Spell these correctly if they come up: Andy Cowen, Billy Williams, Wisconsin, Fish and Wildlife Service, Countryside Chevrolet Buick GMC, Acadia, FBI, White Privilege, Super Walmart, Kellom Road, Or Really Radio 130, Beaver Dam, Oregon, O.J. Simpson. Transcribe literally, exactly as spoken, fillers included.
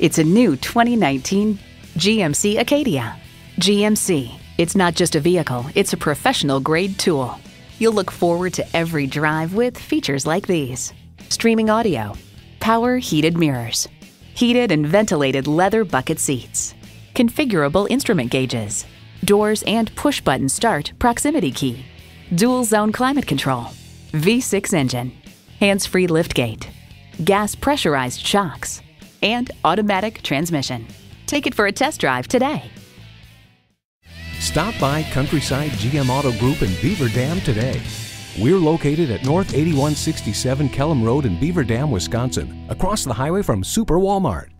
It's a new twenty nineteen G M C Acadia. G M C, it's not just a vehicle, it's a professional-grade tool. You'll look forward to every drive with features like these: streaming audio, power heated mirrors, heated and ventilated leather bucket seats, configurable instrument gauges, doors and push-button start proximity key, dual-zone climate control, V six engine, hands-free liftgate, gas pressurized shocks, and automatic transmission. Take it for a test drive today. Stop by Countryside G M Auto Group in Beaver Dam today. We're located at North eighty-one sixty-seven Kellom Road in Beaver Dam, Wisconsin, across the highway from Super Walmart.